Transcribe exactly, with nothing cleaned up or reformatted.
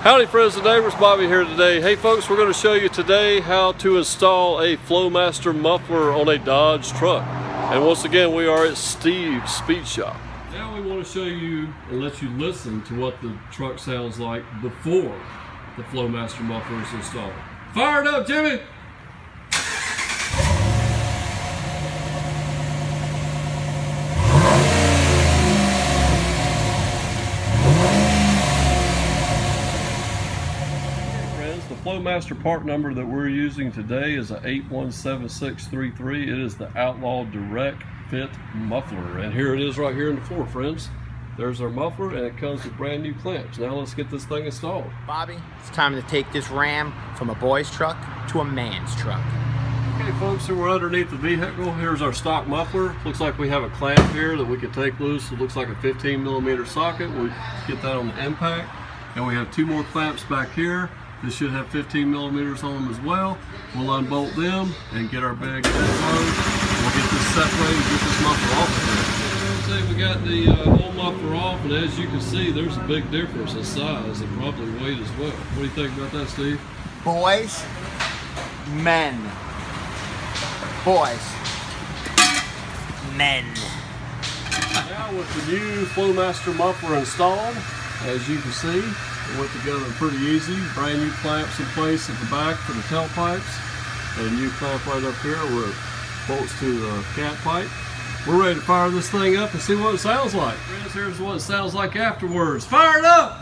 Howdy friends, the neighbors, Bobby here today. Hey folks, we're going to show you today how to install a Flowmaster muffler on a Dodge truck. And once again, we are at Steve's Speed Shop. Now we want to show you and let you listen to what the truck sounds like before the Flowmaster muffler is installed. Fire it up, Jimmy! The Flowmaster part number that we're using today is a eight one seven six three three. It is the Outlaw Direct Fit Muffler, and here it is right here in the floor, friends. There's our muffler, and it comes with brand new clamps. Now let's get this thing installed. Bobby, it's time to take this Ram from a boy's truck to a man's truck. Okay folks, so we're underneath the vehicle. Here's our stock muffler. Looks like we have a clamp here that we could take loose. It looks like a fifteen millimeter socket. We'll get that on the impact, and we have two more clamps back here. This should have fifteen millimeters on them as well. We'll unbolt them and get our bag closed. We'll get this separated and get this muffler off of it. We got the uh, old muffler off, and as you can see, there's a big difference in size and probably weight as well. What do you think about that, Steve? Boys, men. Boys, men. Now with the new Flowmaster muffler installed, as you can see, it went together pretty easy. Brand new clamps in place at the back for the tailpipes, and a new clamp right up here where it bolts to the cat pipe. We're ready to fire this thing up and see what it sounds like. Here's what it sounds like afterwards. Fire it up!